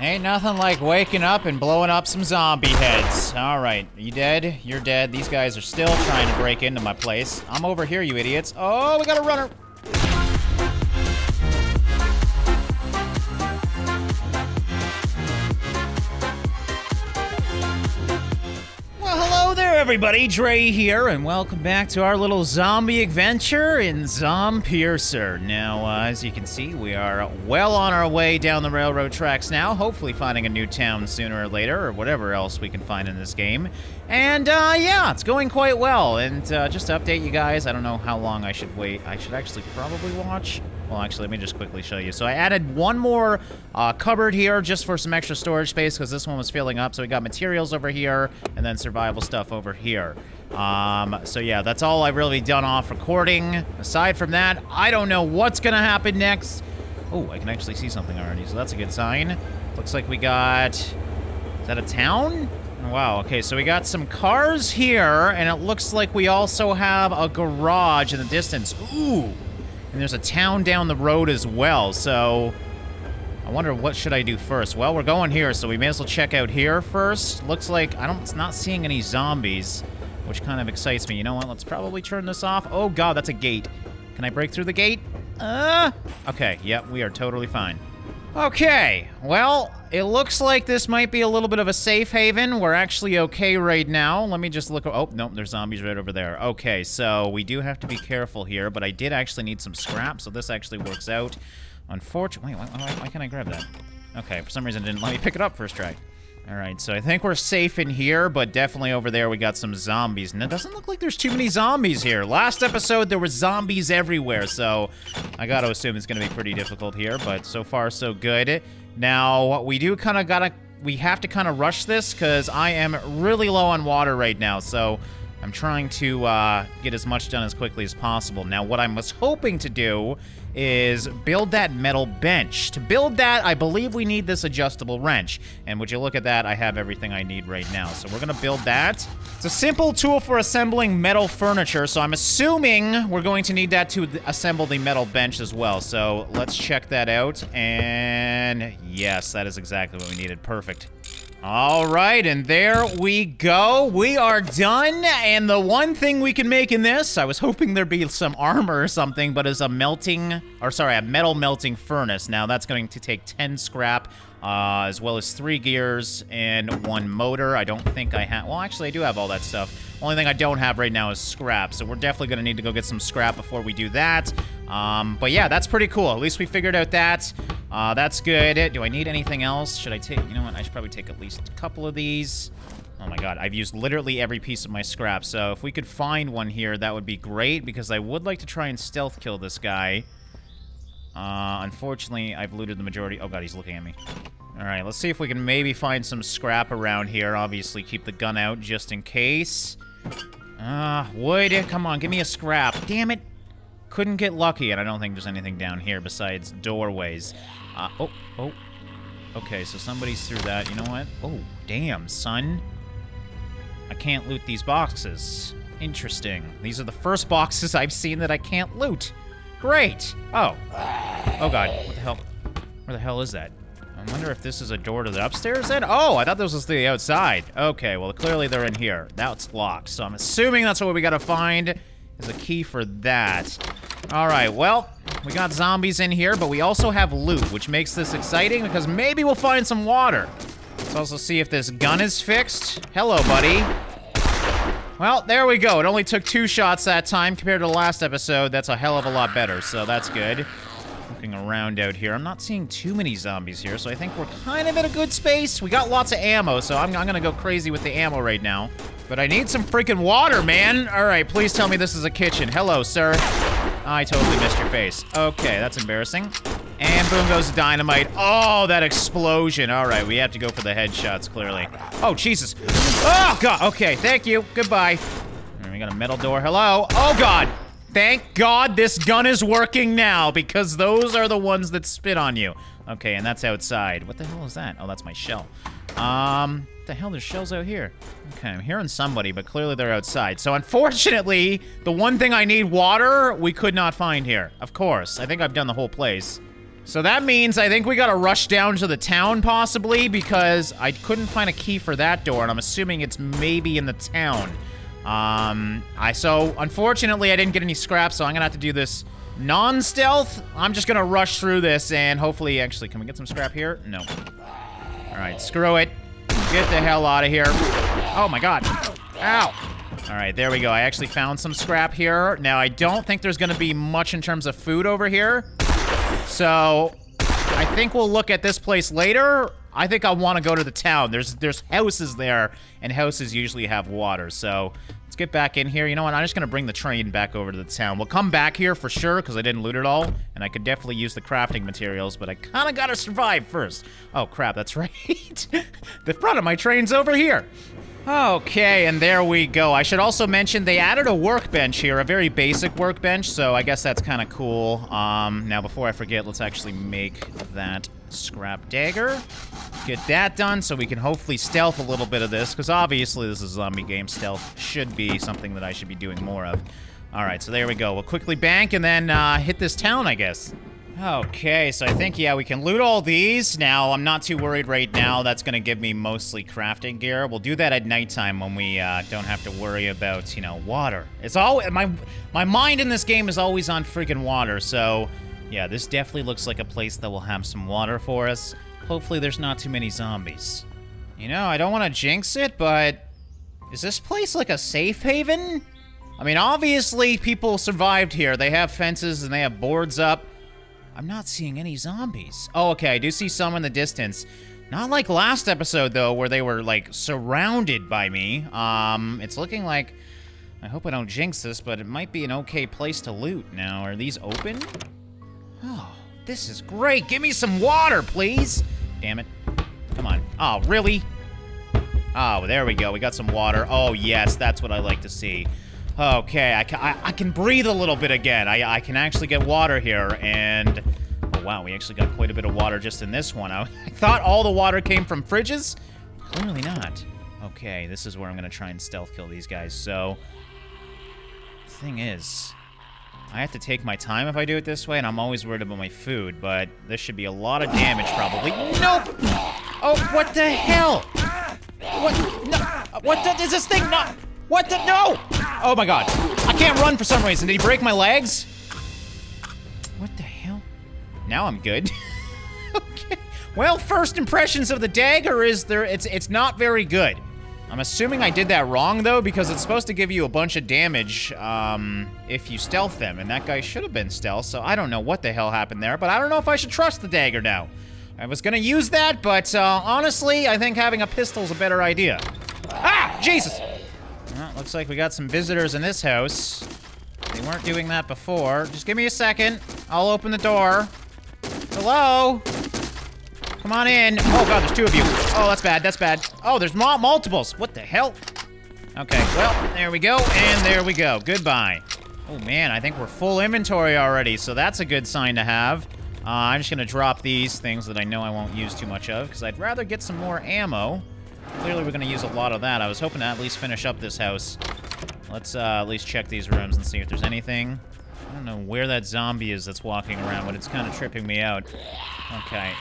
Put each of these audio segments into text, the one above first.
Ain't nothing like waking up and blowing up some zombie heads. All right, you dead? You're dead. These guys are still trying to break into my place. I'm over here, you idiots. Oh, we got a runner. Well, hello there, everybody. Drae here, and welcome back to our little zombie adventure in Zompiercer. Now, as you can see, we are well on our way down the railroad tracks now, hopefully finding a new town sooner or later, or whatever else we can find in this game. And, yeah, it's going quite well. And just to update you guys, I don't know how long I should wait. I should actually probably watch... Well, actually, let me just quickly show you. So I added one more cupboard here just for some extra storage space because this one was filling up. So we got materials over here and then survival stuff over here. So yeah, that's all I've really done off recording. Aside from that, I don't know what's going to happen next. Oh, I can actually see something already, so that's a good sign. Looks like we got... Is that a town? Wow, okay, so we got some cars here, and it looks like we also have a garage in the distance. Ooh! And there's a town down the road as well, so I wonder what should I do first. Well, we're going here, so we may as well check out here first. Looks like it's not seeing any zombies, which kind of excites me. You know what? Let's probably turn this off. Oh god, that's a gate. Can I break through the gate? Okay, yep, we are totally fine. Okay, well, it looks like this might be a little bit of a safe haven. We're actually okay right now. Let me just look. Oh, nope, there's zombies right over there. Okay, so we do have to be careful here, but I did actually need some scrap, so this actually works out. Unfortunately, why can't I grab that? Okay, for some reason it didn't let me pick it up first try. All right, so I think we're safe in here, but definitely over there we got some zombies. And it doesn't look like there's too many zombies here. Last episode, there were zombies everywhere, so I gotta assume it's gonna be pretty difficult here, but so far, so good. Now, what we do kind of we have to kind of rush this because I am really low on water right now, so I'm trying to get as much done as quickly as possible. Now, what I was hoping to do is build that metal bench. To build that, I believe we need this adjustable wrench. And would you look at that, I have everything I need right now. So we're gonna build that. It's a simple tool for assembling metal furniture, so I'm assuming we're going to need that to assemble the metal bench as well. So let's check that out, and yes, that is exactly what we needed, perfect. All right, and there we go. We are done, and the one thing we can make in this, I was hoping there'd be some armor or something, but is a metal melting furnace. Now, that's going to take 10 scrap, as well as 3 gears and 1 motor. I don't think I have... Well, actually, I do have all that stuff. Only thing I don't have right now is scrap, so we're definitely going to need to go get some scrap before we do that. But yeah, that's pretty cool. At least we figured out that. That's good. Do I need anything else? Should I take... You know what? I should probably take at least a couple of these. Oh my god, I've used literally every piece of my scrap, so if we could find one here, that would be great, because I would like to try and stealth kill this guy. Unfortunately, I've looted the majority. Oh god, he's looking at me. Alright, let's see if we can maybe find some scrap around here. Obviously, keep the gun out just in case. Wood. Come on, give me a scrap. Damn it. Couldn't get lucky, and I don't think there's anything down here besides doorways. Okay, so somebody's through that. You know what? Oh, damn, son. I can't loot these boxes. Interesting. These are the first boxes I've seen that I can't loot. Great. Oh god. What the hell? Where the hell is that? I wonder if this is a door to the upstairs then? Oh, I thought this was the outside. Okay, well, clearly they're in here. That's locked, so I'm assuming that's what we gotta find. Is a key for that. All right, well, we got zombies in here, but we also have loot, which makes this exciting because maybe we'll find some water. Let's also see if this gun is fixed. Hello, buddy. Well, there we go. It only took 2 shots that time compared to the last episode. That's a hell of a lot better, so that's good. Looking around out here. I'm not seeing too many zombies here, so I think we're kind of in a good space. We got lots of ammo, so I'm gonna go crazy with the ammo right now. But I need some freaking water, man. All right, please tell me this is a kitchen. Hello, sir. I totally missed your face. Okay, that's embarrassing. And boom goes the dynamite. Oh, that explosion. All right, we have to go for the headshots, clearly. Oh, Jesus. Oh, God. Okay, thank you. Goodbye. All right, we got a metal door. Hello. Oh, God. Thank God this gun is working now, because those are the ones that spit on you. Okay, and that's outside. What the hell is that? Oh, that's my shell. What the hell? There's shells out here. Okay, I'm hearing somebody, but clearly they're outside. So unfortunately, the one thing I need, water, we could not find here. Of course. I think I've done the whole place. So that means I think we gotta rush down to the town, possibly, because I couldn't find a key for that door, and I'm assuming it's maybe in the town. So unfortunately, I didn't get any scraps, so I'm gonna have to do this non-stealth. I'm just gonna rush through this, and hopefully, actually, can we get some scrap here? No. All right, screw it. Get the hell out of here. Oh my god. Ow. All right, there we go. I actually found some scrap here. Now, I don't think there's gonna be much in terms of food over here. So, I think we'll look at this place later. I think I want to go to the town. There's houses there, and houses usually have water. So, let's get back in here. You know what? I'm just gonna bring the train back over to the town. We'll come back here for sure, because I didn't loot it all. And I could definitely use the crafting materials, but I kind of gotta survive first. Oh, crap, that's right. The front of my train's over here. Okay, and there we go. I should also mention they added a workbench here, a very basic workbench, so I guess that's kind of cool. Now, before I forget, let's actually make that scrap dagger. Get that done so we can hopefully stealth a little bit of this, because obviously this is a zombie game. Stealth should be something that I should be doing more of. All right, so there we go. We'll quickly bank and then hit this town, I guess. Okay, so I think, yeah, we can loot all these. Now, I'm not too worried right now. That's going to give me mostly crafting gear. We'll do that at nighttime when we don't have to worry about, you know, water. It's all my mind in this game is always on freaking water. So, yeah, this definitely looks like a place that will have some water for us. Hopefully, there's not too many zombies. You know, I don't want to jinx it, but is this place like a safe haven? I mean, obviously, people survived here. They have fences and they have boards up. I'm not seeing any zombies. Oh, okay, I do see some in the distance. Not like last episode, though, where they were, like, surrounded by me. It's looking like... I hope I don't jinx this, but it might be an okay place to loot now. Are these open? Oh, this is great. Give me some water, please. Damn it. Come on. Oh, really? Oh, there we go. We got some water. Oh, yes, that's what I like to see. Okay, I can breathe a little bit again. I can actually get water here, and... Oh, wow, we actually got quite a bit of water just in this one. I thought all the water came from fridges. Clearly not. Okay, this is where I'm going to try and stealth kill these guys, so... The thing is... I have to take my time if I do it this way, and I'm always worried about my food, but... This should be a lot of damage, probably. Nope! Oh, what the hell? What? No! What the... Is this thing not... What the? No! Oh my god. I can't run for some reason. Did he break my legs? What the hell? Now I'm good. Okay. Well, first impressions of the dagger is there. It's not very good. I'm assuming I did that wrong, though, because it's supposed to give you a bunch of damage if you stealth them. And that guy should have been stealth, so I don't know what the hell happened there. But I don't know if I should trust the dagger now. I was going to use that, but honestly, I think having a pistol is a better idea. Ah! Jesus! Well, looks like we got some visitors in this house. They weren't doing that before. Just give me a second. I'll open the door. Hello? Come on in. Oh, God, there's two of you. Oh, that's bad. That's bad. Oh, there's multiples. What the hell? Okay, well, there we go. And there we go. Goodbye. Oh, man, I think we're full inventory already, so that's a good sign to have. I'm just going to drop these things that I know I won't use too much of, because I'd rather get some more ammo. Clearly, we're going to use a lot of that. I was hoping to at least finish up this house. Let's at least check these rooms and see if there's anything. I don't know where that zombie is that's walking around, but it's kind of tripping me out. Okay.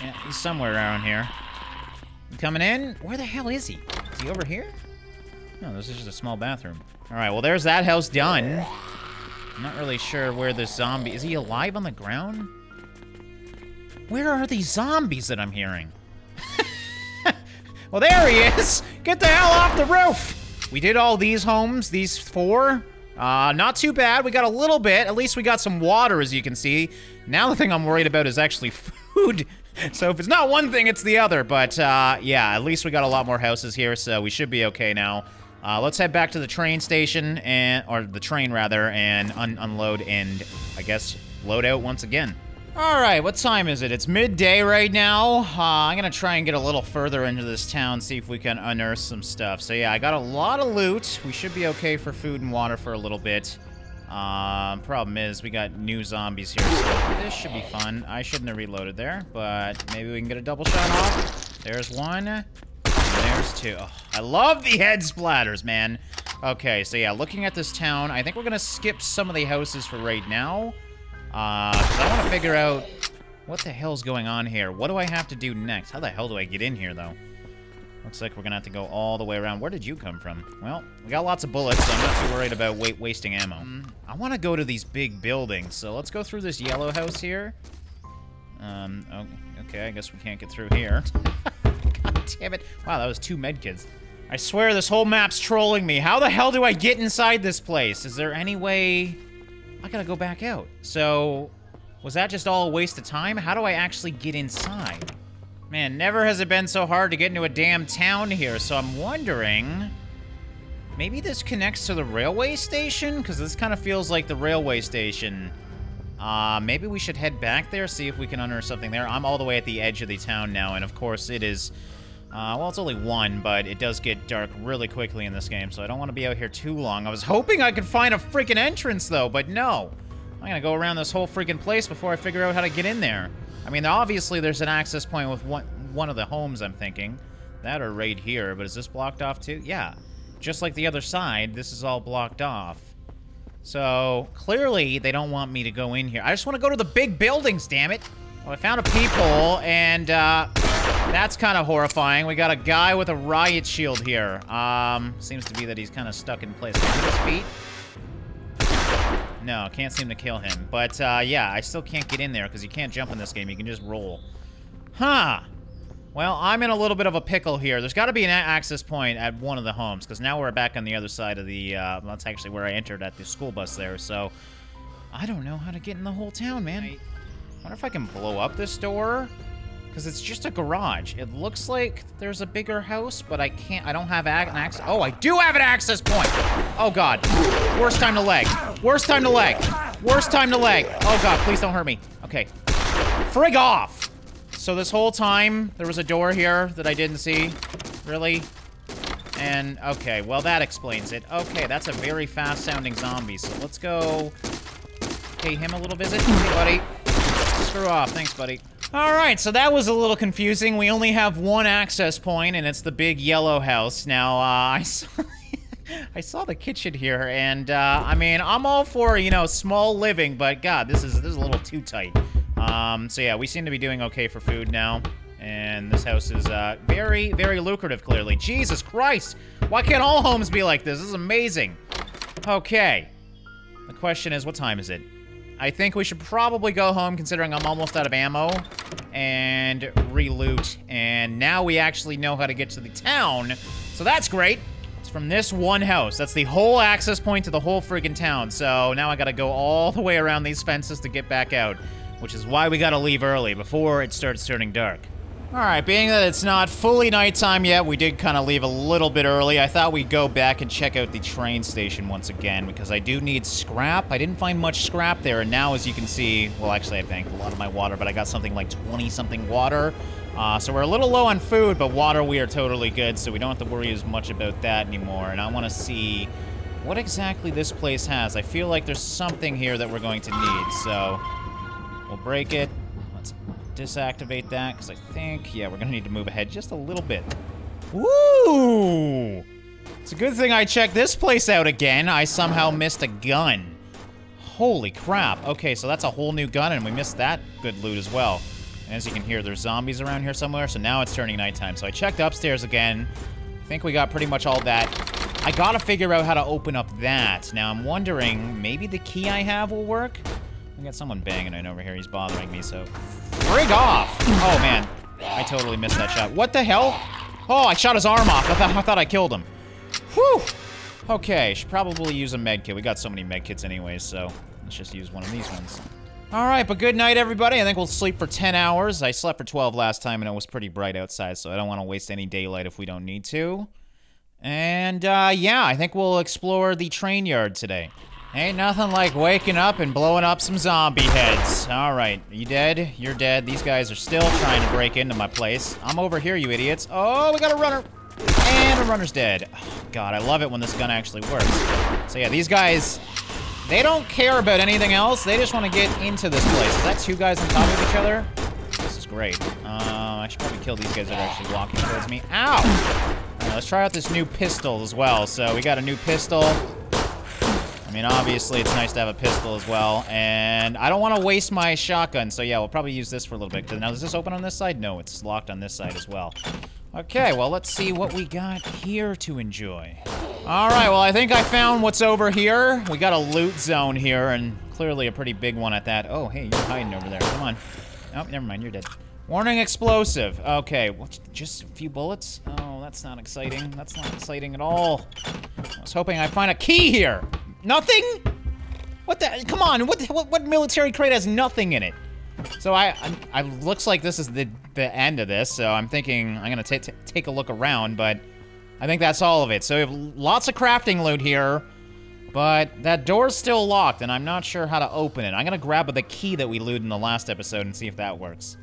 Yeah, he's somewhere around here. Coming in? Where the hell is he? Is he over here? No, this is just a small bathroom. All right, well, there's that house done. I'm not really sure where this zombie... Is he alive on the ground? Where are these zombies that I'm hearing? Well, there he is! Get the hell off the roof! We did all these homes, these four. Not too bad. We got a little bit. At least we got some water, as you can see. Now the thing I'm worried about is actually food. So if it's not one thing, it's the other. But, yeah, at least we got a lot more houses here, so we should be okay now. Let's head back to the train station, or the train, rather, and unload and, I guess, load out once again. All right, what time is it? It's midday right now. I'm gonna try and get a little further into this town, see if we can unearth some stuff. So yeah, I got a lot of loot. We should be okay for food and water for a little bit. Problem is, we got new zombies here, so this should be fun. I shouldn't have reloaded there, but maybe we can get a double shot off. There's one. And there's two. Oh, I love the head splatters, man. Okay, so yeah, looking at this town, I think we're gonna skip some of the houses for right now. 'Cause I want to figure out What the hell's going on here? What do I have to do next? How the hell do I get in here, though? Looks like we're gonna have to go all the way around. Where did you come from? Well, we got lots of bullets, so I'm not too worried about wasting ammo. I want to go to these big buildings, so let's go through this yellow house here. Okay, I guess we can't get through here. God damn it. Wow, that was 2 medkits. I swear this whole map's trolling me. How the hell do I get inside this place? Is there any way... I gotta go back out. So, was that just all a waste of time? How do I actually get inside? Man, never has it been so hard to get into a damn town here, so I'm wondering... Maybe this connects to the railway station? Because this kind of feels like the railway station. Maybe we should head back there, see if we can unearth something there. I'm all the way at the edge of the town now, and of course it is... well, it's only 1, but it does get dark really quickly in this game, so I don't want to be out here too long. I was hoping I could find a freaking entrance, though, but no! I'm gonna go around this whole freaking place before I figure out how to get in there. I mean, obviously there's an access point with one of the homes, I'm thinking. That or right here, but is this blocked off too? Yeah. Just like the other side, this is all blocked off. So, clearly they don't want me to go in here. I just want to go to the big buildings, damn it! Well, I found a peephole, and, that's kind of horrifying. We got a guy with a riot shield here. Seems to be that he's kind of stuck in place. Can I get his feet? No, can't seem to kill him. But, yeah, I still can't get in there because you can't jump in this game. You can just roll. Huh. Well, I'm in a little bit of a pickle here. There's got to be an access point at one of the homes because now we're back on the other side of the... that's actually where I entered at the school bus there, so... I don't know how to get in the whole town, man. I wonder if I can blow up this door because it's just a garage. It looks like there's a bigger house, but I can't... I don't have an access... Oh, I do have an access point! Oh, God. Worst time to lag. Worst time to lag. Worst time to lag. Oh, God, please don't hurt me. Okay. Frig off! So this whole time, there was a door here that I didn't see. Really? And, okay, well, that explains it. Okay, that's a very fast-sounding zombie, so let's go... pay him a little visit. Hey, buddy. Screw off. Thanks, buddy. Alright, so that was a little confusing. We only have 1 access point, and it's the big yellow house. Now, I saw the kitchen here, and, I mean, I'm all for, you know, small living, but, God, this is a little too tight. So yeah, we seem to be doing okay for food now, and this house is, very, very lucrative, clearly. Jesus Christ! Why can't all homes be like this? This is amazing! Okay. The question is, what time is it? I think we should probably go home, considering I'm almost out of ammo, and re-loot. And now we actually know how to get to the town, so that's great. It's from this one house. That's the whole access point to the whole friggin' town, so now I gotta go all the way around these fences to get back out, which is why we gotta leave early, before it starts turning dark. Alright, being that it's not fully nighttime yet, we did kind of leave a little bit early. I thought we'd go back and check out the train station once again, because I do need scrap. I didn't find much scrap there, and now as you can see... Well, actually, I banked a lot of my water, but I got something like 20-something water. So we're a little low on food, but water we are totally good, so we don't have to worry as much about that anymore. And I want to see what exactly this place has. I feel like there's something here that we're going to need, so... We'll break it. Let's... disactivate that, because I think, yeah, we're gonna need to move ahead just a little bit. Woo! It's a good thing I checked this place out again. I somehow missed a gun. Holy crap. Okay, so that's a whole new gun, and we missed that good loot as well. And as you can hear, there's zombies around here somewhere, so now it's turning nighttime. So I checked upstairs again. I think we got pretty much all that. I gotta figure out how to open up that. Now I'm wondering, maybe the key I have will work? I got someone banging right over here. He's bothering me, so... Frig off! Oh, man. I totally missed that shot. What the hell? Oh, I shot his arm off. I thought I killed him. Whew! Okay, should probably use a med kit. We got so many med kits anyways, so... Let's just use one of these ones. Alright, but good night, everybody. I think we'll sleep for 10 hours. I slept for 12 last time, and it was pretty bright outside, so I don't want to waste any daylight if we don't need to. And, yeah, I think we'll explore the train yard today. Ain't nothing like waking up and blowing up some zombie heads. Alright, you dead? You're dead. These guys are still trying to break into my place. I'm over here, you idiots. Oh, we got a runner. And the runner's dead. Oh, God, I love it when this gun actually works. So yeah, these guys, they don't care about anything else. They just want to get into this place. Is that 2 guys on top of each other? This is great. I should probably kill these guys that are actually walking towards me. Ow! Let's try out this new pistol as well. So we got a new pistol. I mean, obviously, it's nice to have a pistol as well. And I don't want to waste my shotgun, so yeah, we'll probably use this for a little bit. Now, is this open on this side? No, it's locked on this side as well. Okay, well, let's see what we got here to enjoy. All right, well, I think I found what's over here. We got a loot zone here, and clearly a pretty big one at that. Oh, hey, you're hiding over there. Come on. Oh, never mind, you're dead. Warning, explosive. Okay, well, just a few bullets. Oh, that's not exciting. That's not exciting at all. I was hoping I'd find a key here. Nothing? What the? Come on, what military crate has nothing in it? So I looks like this is the end of this, so I'm thinking I'm going to take a look around, but I think that's all of it. So we have lots of crafting loot here, but that door's still locked, and I'm not sure how to open it. I'm going to grab the key that we looted in the last episode and see if that works.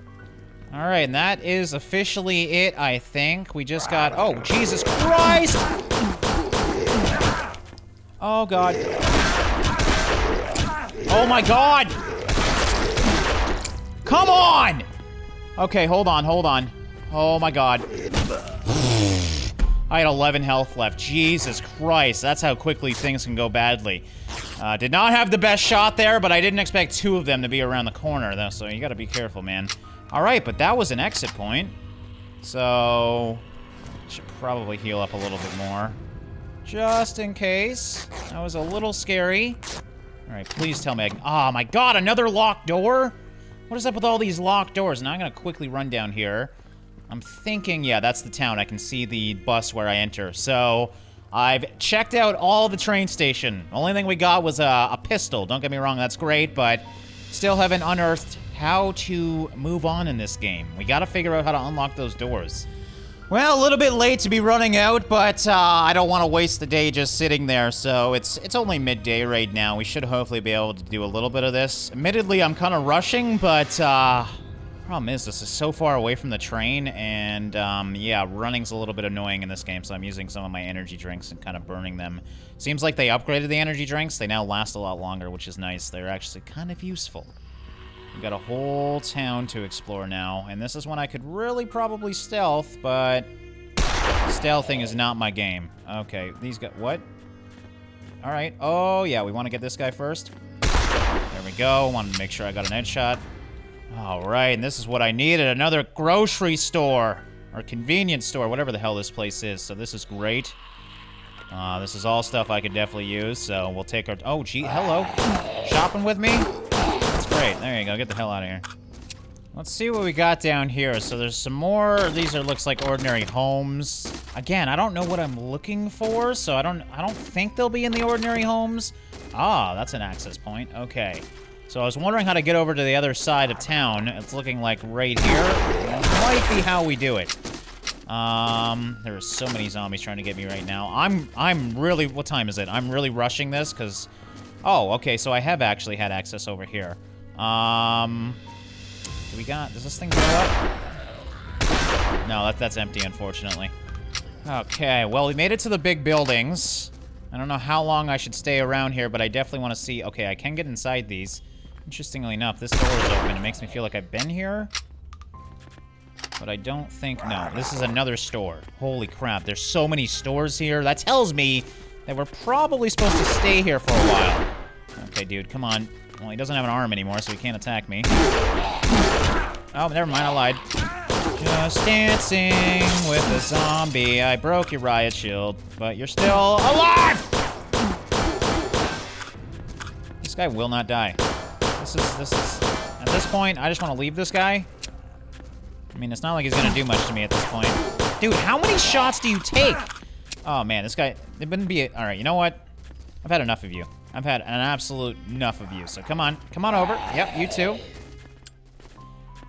All right, and that is officially it, I think. We just got... Oh, Jesus Christ! Oh, God. Oh, my God! Come on! Okay, hold on, hold on. Oh, my God. I had 11 health left. Jesus Christ, that's how quickly things can go badly. Did not have the best shot there, but I didn't expect two of them to be around the corner, though, so you gotta be careful, man. All right, but that was an exit point, so should probably heal up a little bit more, just in case. That was a little scary. All right, please tell me. Oh my God, another locked door? What is up with all these locked doors? Now I'm gonna quickly run down here. I'm thinking, yeah, that's the town. I can see the bus where I enter. So I've checked out all the train station. The only thing we got was a pistol. Don't get me wrong, that's great, but still haven't unearthed how to move on in this game. We gotta figure out how to unlock those doors. Well, a little bit late to be running out, but I don't want to waste the day just sitting there, so it's only midday right now. We should hopefully be able to do a little bit of this. Admittedly, I'm kind of rushing, but problem is this is so far away from the train, and yeah, running's a little bit annoying in this game, so I'm using some of my energy drinks and kind of burning them. Seems like they upgraded the energy drinks. They now last a lot longer, which is nice. They're actually kind of useful. We've got a whole town to explore now, and this is one I could really probably stealth, but stealthing is not my game. Okay, these got what? All right. Oh, yeah, we want to get this guy first. There we go. Wanted to make sure I got an headshot. All right, and this is what I needed, another grocery store or convenience store, whatever the hell this place is, so this is great. This is all stuff I could definitely use, so we'll take our... Oh, gee, hello. Shopping with me? Great, there you go. Get the hell out of here. Let's see what we got down here. So there's some more. These are looks like ordinary homes. Again, I don't know what I'm looking for, so I don't think they'll be in the ordinary homes. Ah, that's an access point. Okay. So I was wondering how to get over to the other side of town. It's looking like right here. That might be how we do it. There are so many zombies trying to get me right now. I'm really, what time is it? I'm really rushing this because, oh, okay, so I have actually had access over here. Do we got, does this thing go up? No, that's empty, unfortunately. Okay, well, we made it to the big buildings. I don't know how long I should stay around here, but I definitely want to see, okay, I can get inside these. Interestingly enough, this door is open. It makes me feel like I've been here, but I don't think, no, this is another store. Holy crap, there's so many stores here. That tells me that we're probably supposed to stay here for a while. Okay, dude, come on. Well, he doesn't have an arm anymore, so he can't attack me. Oh, never mind, I lied. Just dancing with a zombie. I broke your riot shield, but you're still alive! This guy will not die. This is... At this point, I just want to leave this guy. I mean, it's not like he's going to do much to me at this point. Dude, how many shots do you take? Oh, man, this guy... It wouldn't be... All right, you know what? I've had enough of you. I've had an absolute enough of you, so come on over. Yep, you too.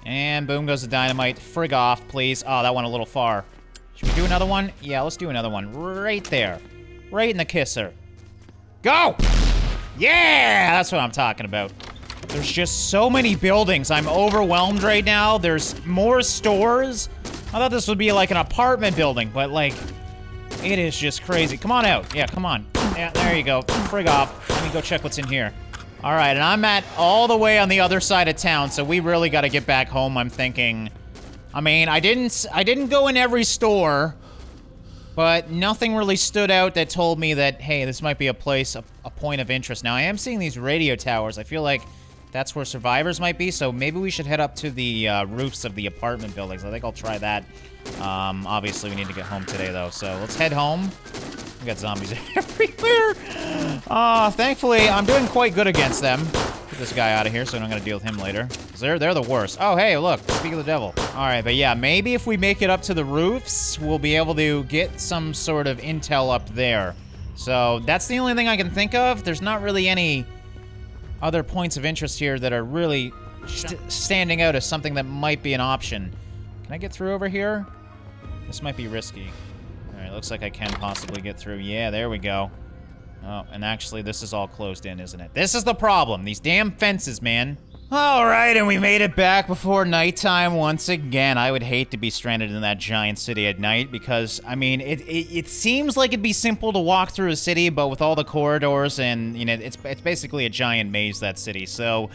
And boom goes the dynamite. Frig off, please. Oh, that went a little far. Should we do another one? Yeah, let's do another one. Right there. Right in the kisser. Go! Yeah! That's what I'm talking about. There's just so many buildings. I'm overwhelmed right now. There's more stores. I thought this would be like an apartment building, but like, it is just crazy. Come on out. Yeah, come on. Yeah, there you go. Frig off. Let me go check what's in here. All right, and I'm at all the way on the other side of town, so we really got to get back home, I'm thinking. I mean, I didn't go in every store, But nothing really stood out that told me that, hey, this might be a place, a point of interest. Now, I am seeing these radio towers. I feel like that's where survivors might be, so maybe we should head up to the roofs of the apartment buildings. I think I'll try that. Obviously, we need to get home today, though, so let's head home. We got zombies everywhere. Thankfully, I'm doing quite good against them. Get this guy out of here so I'm not going to deal with him later. They're the worst. Oh, hey, look. Speak of the devil. All right, but yeah, maybe if we make it up to the roofs, we'll be able to get some sort of intel up there. So that's the only thing I can think of. There's not really any other points of interest here that are really standing out as something that might be an option. Can I get through over here? This might be risky. All right, looks like I can possibly get through. Yeah, there we go. Oh, and actually, this is all closed in, isn't it? This is the problem. These damn fences, man. All right, and we made it back before nighttime once again. I would hate to be stranded in that giant city at night because, I mean, it seems like it'd be simple to walk through a city, but with all the corridors and, you know, it's basically a giant maze, that city. So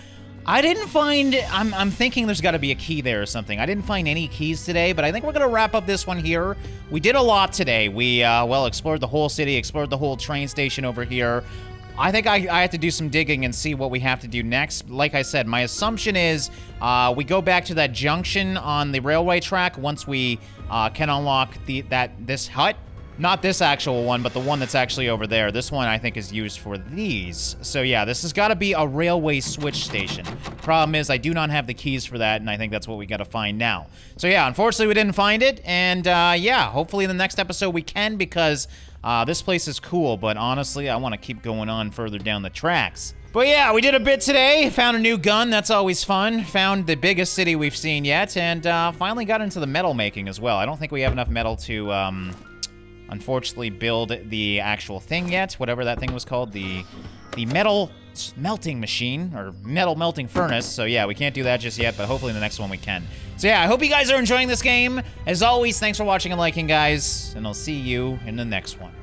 I didn't find... I'm thinking there's got to be a key there or something. I didn't find any keys today, but I think we're going to wrap up this one here. We did a lot today. We, well, explored the whole city, explored the whole train station over here. I think I have to do some digging and see what we have to do next. Like I said, my assumption is we go back to that junction on the railway track once we can unlock this hut. Not this actual one, but the one that's actually over there. This one, I think, is used for these. So, yeah, this has got to be a railway switch station. Problem is, I do not have the keys for that, and I think that's what we got to find now. So, yeah, unfortunately, we didn't find it. And, yeah, hopefully in the next episode we can, because this place is cool. But, honestly, I want to keep going on further down the tracks. But, yeah, we did a bit today. Found a new gun. That's always fun. Found the biggest city we've seen yet. And finally got into the metal making as well. I don't think we have enough metal to... unfortunately, build the actual thing yet, whatever that thing was called, the metal melting machine, or metal melting furnace. So yeah, we can't do that just yet, but hopefully in the next one we can. So yeah, I hope you guys are enjoying this game. As always, thanks for watching and liking, guys, and I'll see you in the next one.